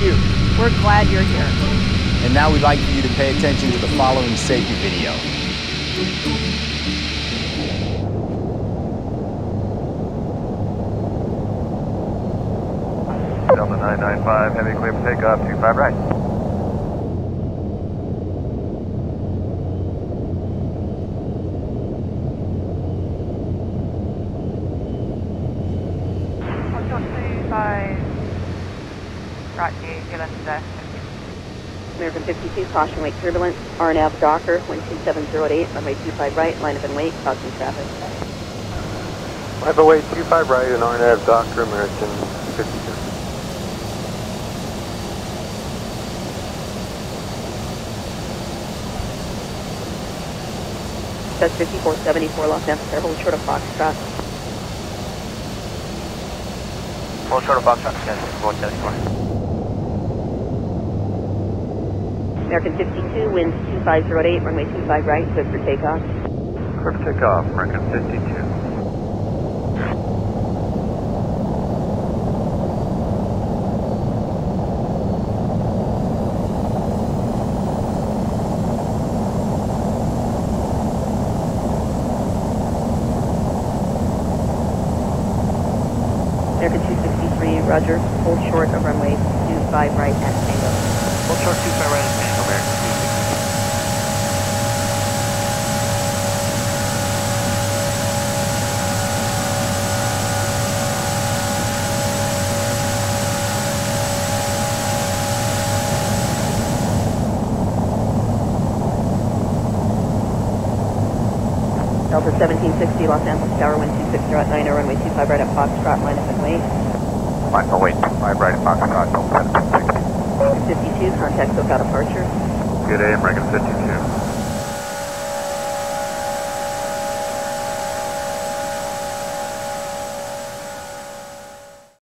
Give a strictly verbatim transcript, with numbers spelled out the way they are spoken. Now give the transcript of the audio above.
you. We're glad you're here. And now we'd like for you to pay attention to the following safety video. Delta nine nine five, heavy clear for takeoff, two five right. American fifty-two, caution, wake turbulence, R N A V Docker, wind two seven zero eight, runway two five right, line of in wake, caution traffic. Line of in wake, two five right, and R N A V Docker, American fifty-two. That's fifty-four seventy-four, Los Angeles, hold short of Foxtrot. Hold short of Foxtrot, yes, fifty-four seventy-four. American fifty-two, winds two five zero eight, runway two five right, clear for takeoff. Clear for takeoff, American fifty-two. American two sixty-three, roger, hold short of runway two five right at tango. Hold short two five right at tango. Delta seventeen sixty, Los Angeles Tower, wind two six right, nine zero, runway two five right at Foxtrot, line up and wait. Line up and wait, two five right at Foxtrot, Delta seventeen sixty. fifty-two, contact SoCal departure. Good day, American fifty-two.